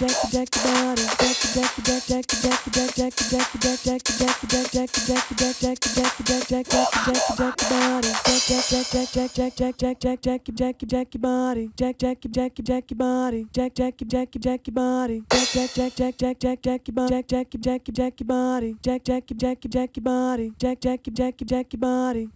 Jack Jack your body. Jack your body. Jack! Jack your body. Jack your body. Jack your body.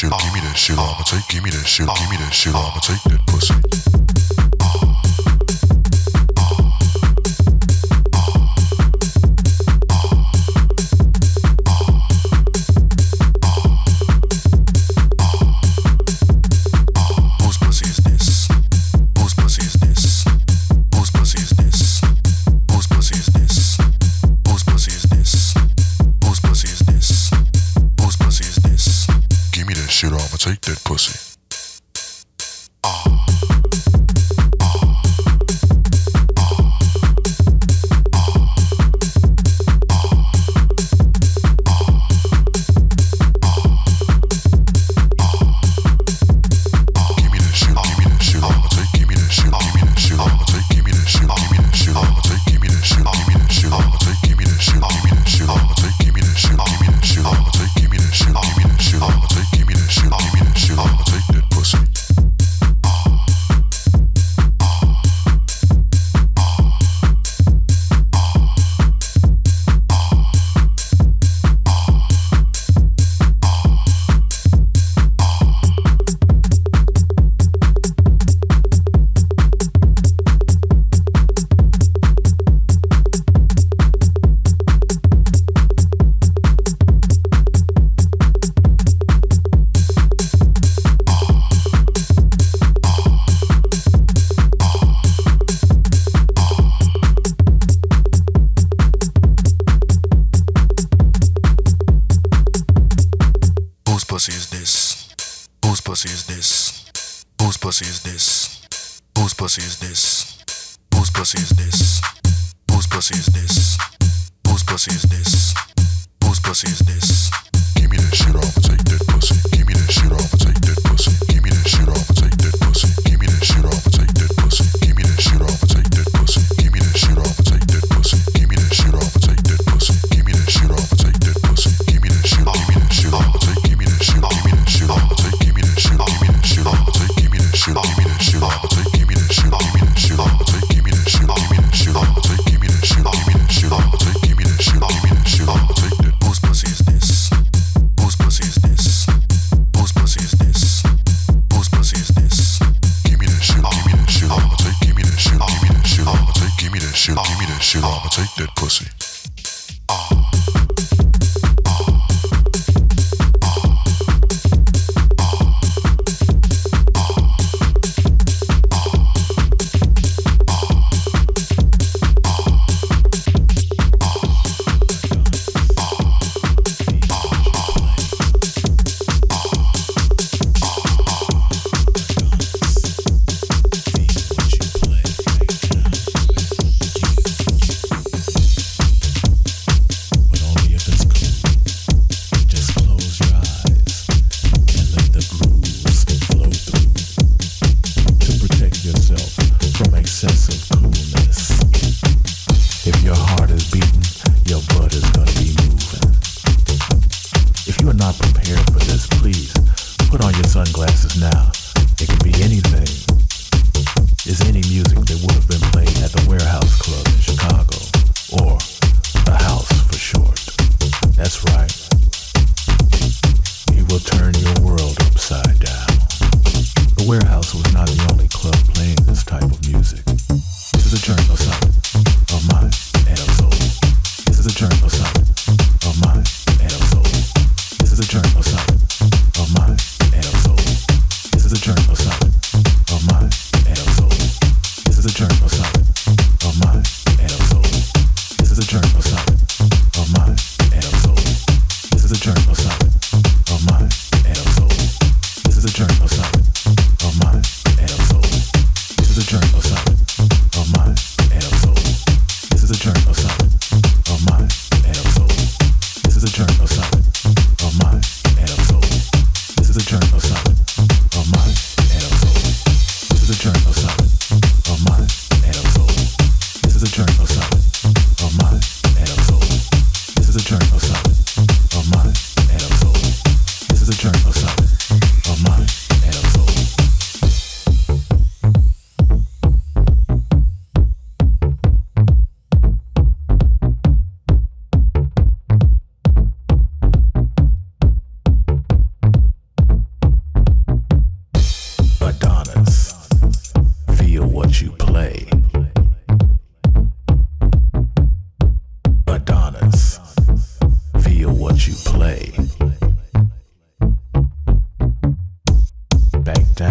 shit, give me that shit, I'ma take. Give me that shit, give me that shit, I'ma take that pussy. Take that pussy. Whose pussy is this? Whose pussy is this? Whose pussy is this? Whose pussy is this? Whose pussy is this? Whose pussy is this? Whose pussy is this? Whose pussy is this? Give me that shit, I'ma take that pussy. Give me that shit, I'ma take that pussy. Give me that shit, I'ma take that pussy. Give me that shit, I'ma take that pussy. Give me that shit, I'ma take that pussy. Give me that shit, I'ma take that pussy. Give me that shit, I'ma take that pussy. Give me that shit, I'ma take that pussy. Give me that shit, give me that shit, I'ma take. Give me that shit, I'ma take. Give me that shit, give me that shit, I'ma take. Give me that shit, give me that shit, I'ma take. Give me that shit, give me that shit, I'ma take. Give me that shit, give me that shit, I'ma take. That whose pussy is this? Whose pussy is this? Whose pussy is this? Whose pussy is this? Give me that shit, give me that shit, I'ma take. Give me that shit, give me that shit, I'ma take. Give me that shit, give me that shit, I'ma take that pussy. This is a journal of mine and of soul.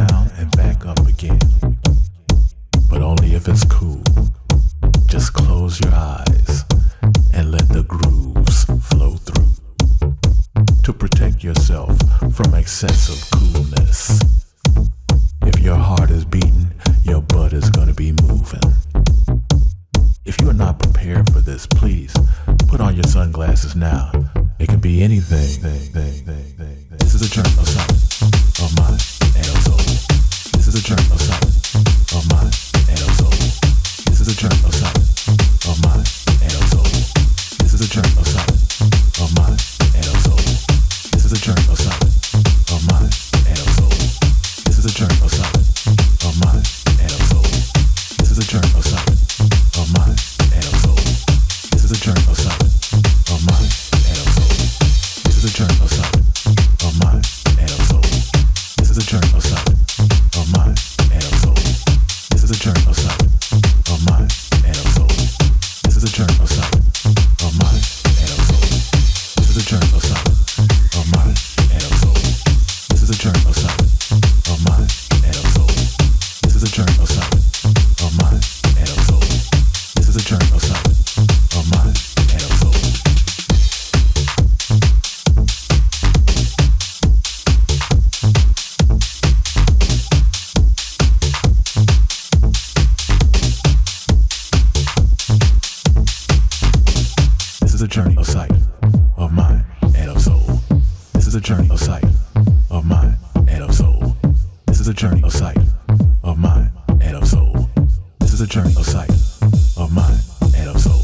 down and back up again, but only if it's cool. Just close your eyes and let the grooves flow through. To protect yourself from excessive coolness, if your heart is beating, your butt is going to be moving. If you are not prepared for this, please put on your sunglasses now. It could be anything. This is a journey of something of mine and of soul. This is a journey of something of mine and of soul. This is a journey of something of mine and of soul. This is a journey of something of mine and of soul. This is a journey of something of mine and of soul. This is a journey of something of mine and of soul. This is a journey of something of mine and of soul. This is a journey of something of mine and of soul. This is a journey of something of mine and of soul. This is a journey of something of mine and of soul. This is a journey of something of mine and of soul. This is a journey of something of mine and of soul. This is a journey of something of mine and of soul. This is a journey of something of mine and of soul. This is a journey of something of mine and of soul. This is a journey of something of mine and of soul. This is a journey of sight, of mind, and of soul. This is a journey of sight, of mind, and of soul. This is a journey of sight, of mind, and of soul. This is a journey of sight, of mind, and of soul.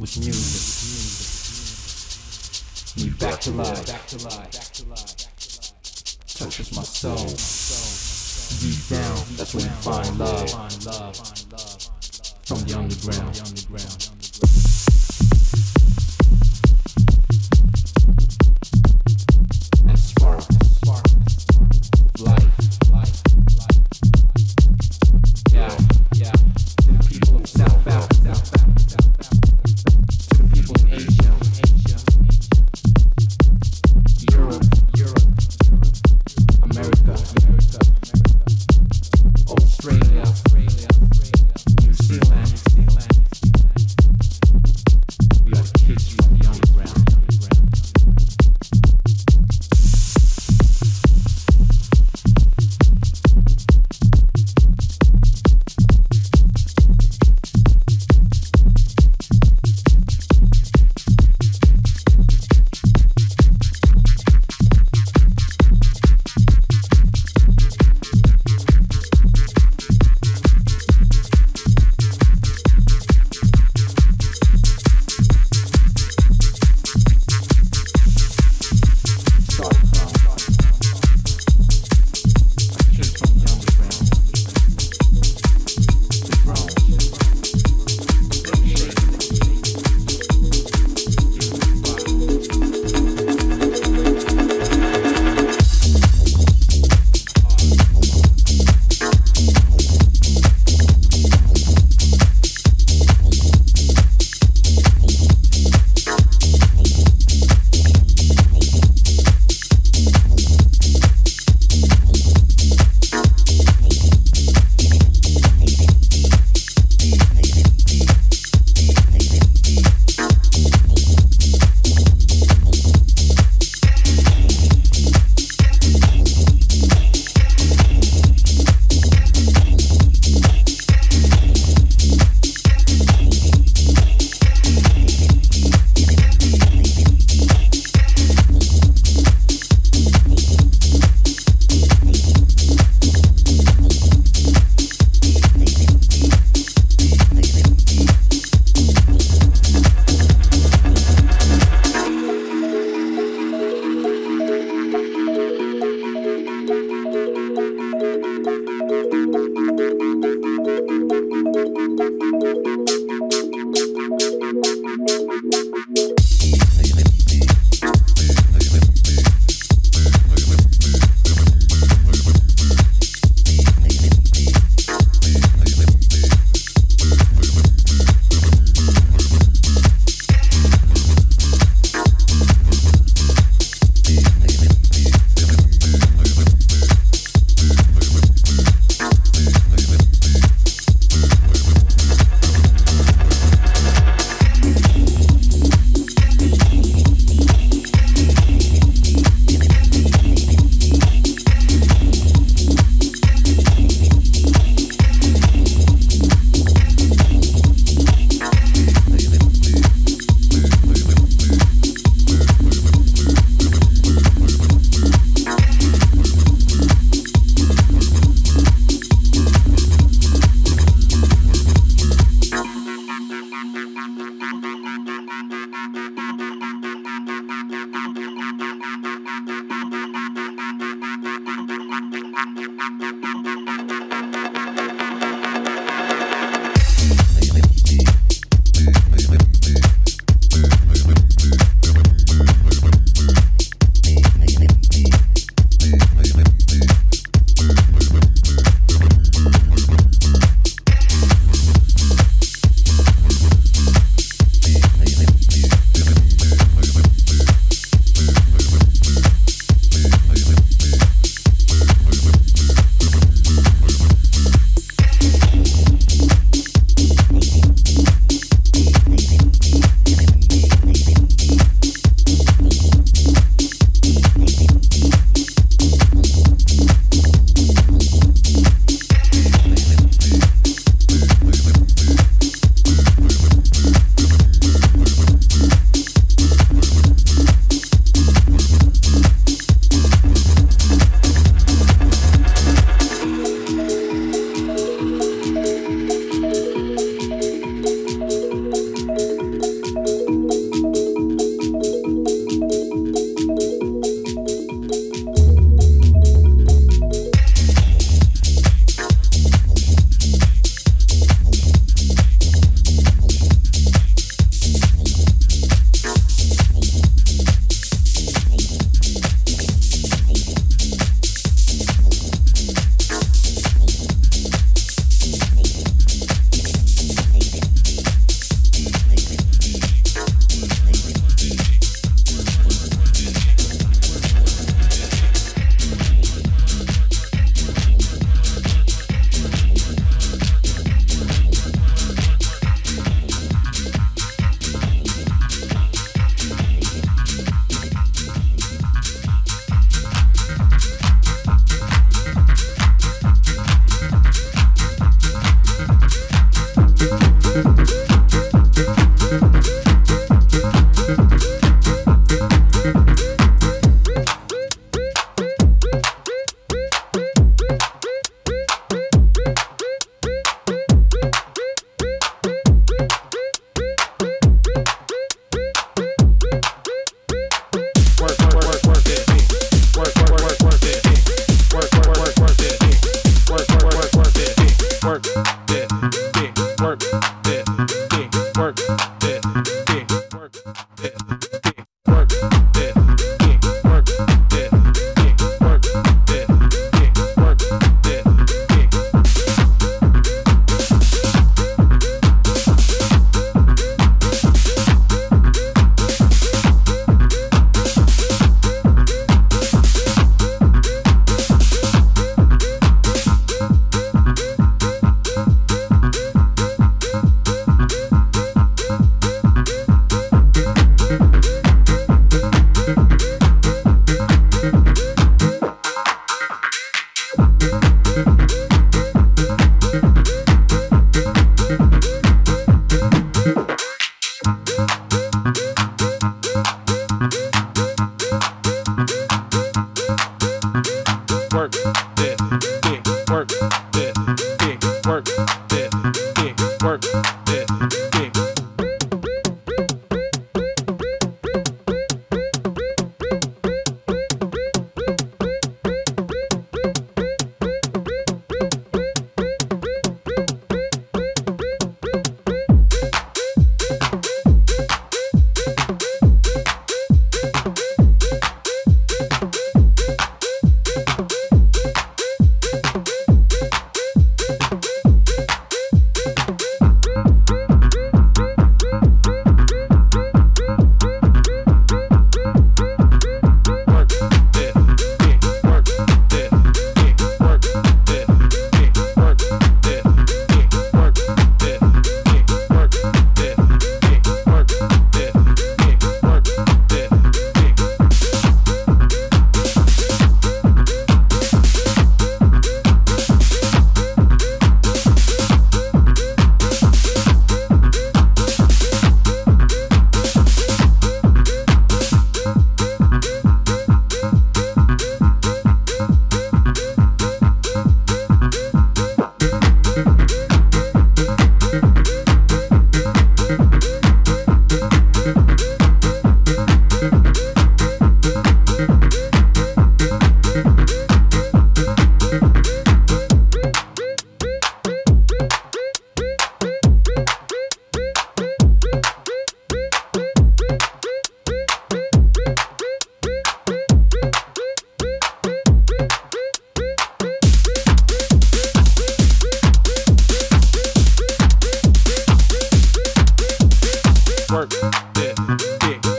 with music. Me back to life. Touches my soul. Deep down, that's where you find love. From the underground.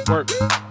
Work, yeah, work.